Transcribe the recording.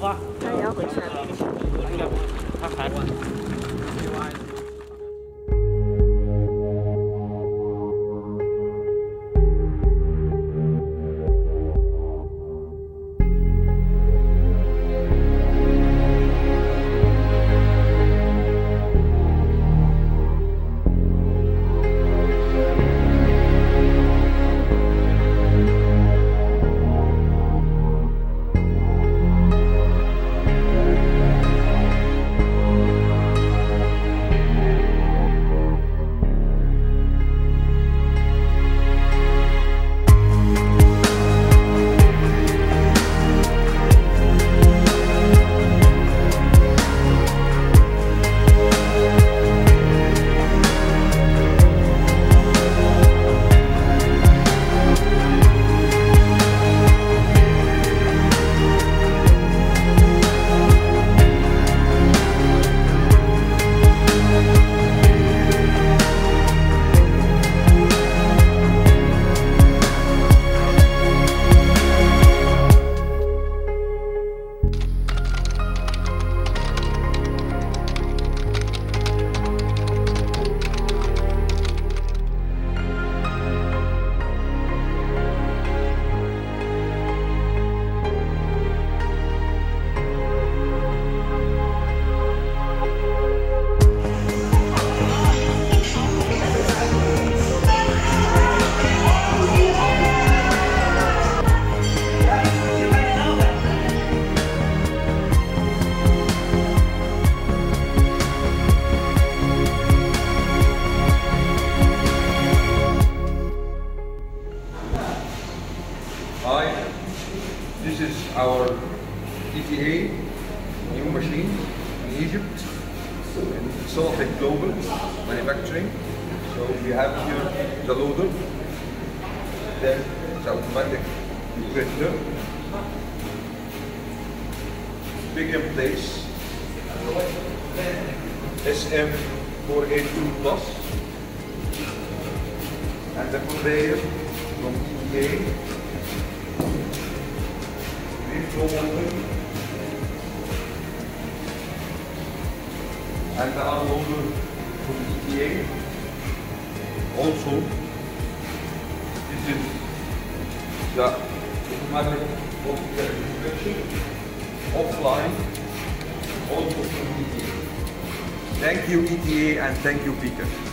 花。他也要回去了。他还晚。This is our ETA, new machine in Egypt, in Soltec Global Manufacturing. So we have here the loader, then the automatic grinder, big in place, SM482 Plus, and the conveyor from ETA. And the unloader from ETA. Also, this is the automatic object inspection offline, also from ETA. Thank you ETA and thank you Peter.